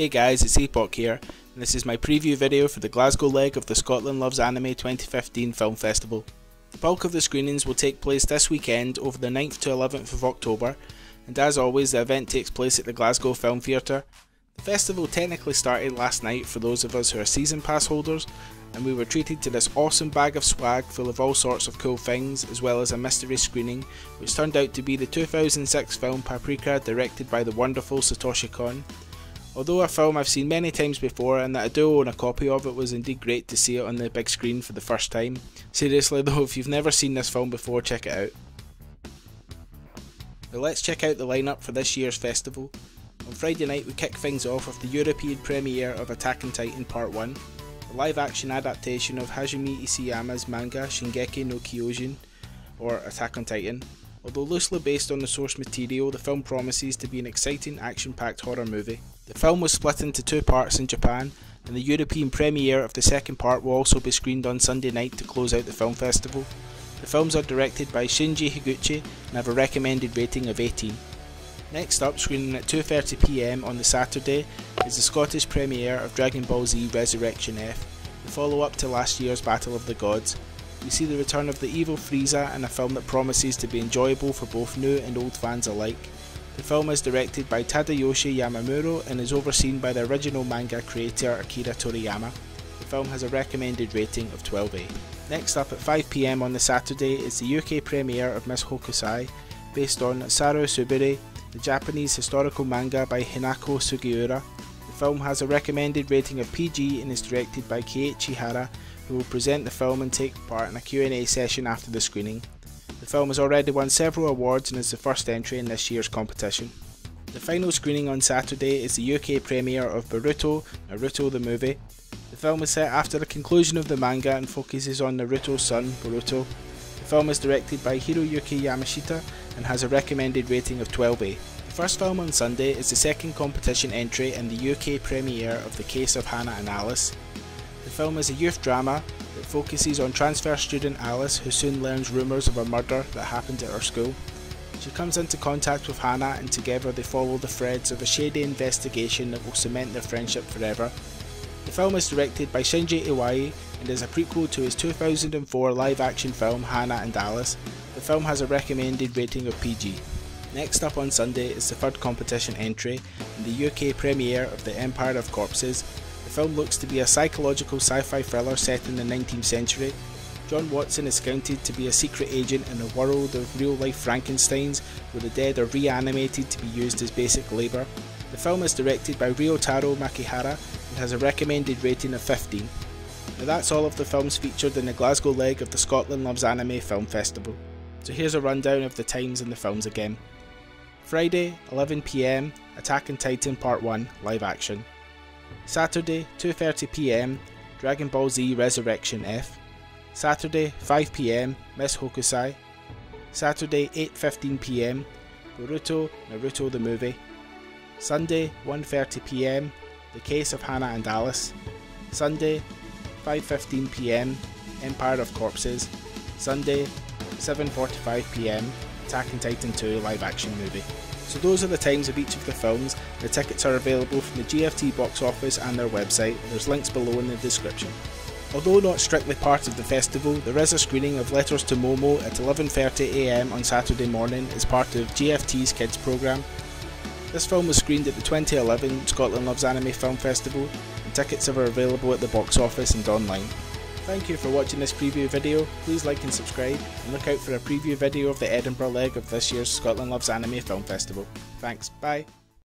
Hey guys, it's Epoch here, and this is my preview video for the Glasgow leg of the Scotland Loves Anime 2015 Film Festival. The bulk of the screenings will take place this weekend over the 9th to 11th of October, and as always the event takes place at the Glasgow Film Theatre. The festival technically started last night for those of us who are season pass holders, and we were treated to this awesome bag of swag full of all sorts of cool things, as well as a mystery screening which turned out to be the 2006 film Paprika, directed by the wonderful Satoshi Kon. Although a film I've seen many times before and that I do own a copy of, it was indeed great to see it on the big screen for the first time. Seriously though, if you've never seen this film before, check it out. But let's check out the lineup for this year's festival. On Friday night we kick things off with the European premiere of Attack on Titan Part 1, a live action adaptation of Hajime Isayama's manga Shingeki no Kyojin, or Attack on Titan. Although loosely based on the source material, the film promises to be an exciting action-packed horror movie. The film was split into two parts in Japan, and the European premiere of the second part will also be screened on Sunday night to close out the film festival. The films are directed by Shinji Higuchi and have a recommended rating of 18. Next up, screening at 2:30pm on the Saturday, is the Scottish premiere of Dragon Ball Z Resurrection F, the follow-up to last year's Battle of the Gods. We see the return of the evil Frieza in a film that promises to be enjoyable for both new and old fans alike. The film is directed by Tadayoshi Yamamuro and is overseen by the original manga creator Akira Toriyama. The film has a recommended rating of 12A. Next up at 5pm on the Saturday is the UK premiere of Miss Hokusai, based on Sarusuberi, the Japanese historical manga by Hinako Sugiura. The film has a recommended rating of PG and is directed by Keiichi Hara, who will present the film and take part in a Q&A session after the screening. The film has already won several awards and is the first entry in this year's competition. The final screening on Saturday is the UK premiere of Boruto, Naruto the Movie. The film is set after the conclusion of the manga and focuses on Naruto's son, Boruto. The film is directed by Hiroyuki Yamashita and has a recommended rating of 12A. The first film on Sunday is the second competition entry and the UK premiere of The Case of Hannah and Alice. The film is a youth drama that focuses on transfer student Alice, who soon learns rumours of a murder that happened at her school. She comes into contact with Hannah and together they follow the threads of a shady investigation that will cement their friendship forever. The film is directed by Shinji Iwai and is a prequel to his 2004 live action film Hannah and Alice. The film has a recommended rating of PG. Next up on Sunday is the third competition entry and the UK premiere of The Empire of Corpses. The film looks to be a psychological sci-fi thriller set in the 19th century. John Watson is counted to be a secret agent in a world of real-life Frankensteins, where the dead are reanimated to be used as basic labour. The film is directed by Ryotaro Makihara and has a recommended rating of 15. Now that's all of the films featured in the Glasgow leg of the Scotland Loves Anime Film Festival. So here's a rundown of the times and the films again. Friday, 11pm, Attack on Titan Part 1, live action. Saturday, 2:30pm, Dragon Ball Z Resurrection F. Saturday, 5pm, Miss Hokusai. Saturday, 8:15pm, Boruto, Naruto the Movie. Sunday, 1:30pm, The Case of Hannah and Alice. Sunday, 5:15pm, Empire of Corpses. Sunday, 7:45pm, Attack on Titan 2 live action movie. So those are the times of each of the films. The tickets are available from the GFT box office and their website. There's links below in the description. Although not strictly part of the festival, there is a screening of Letters to Momo at 11:30am on Saturday morning as part of GFT's kids programme. This film was screened at the 2011 Scotland Loves Anime Film Festival, and tickets are available at the box office and online. Thank you for watching this preview video. Please like and subscribe, and look out for a preview video of the Edinburgh leg of this year's Scotland Loves Anime Film Festival. Thanks, bye!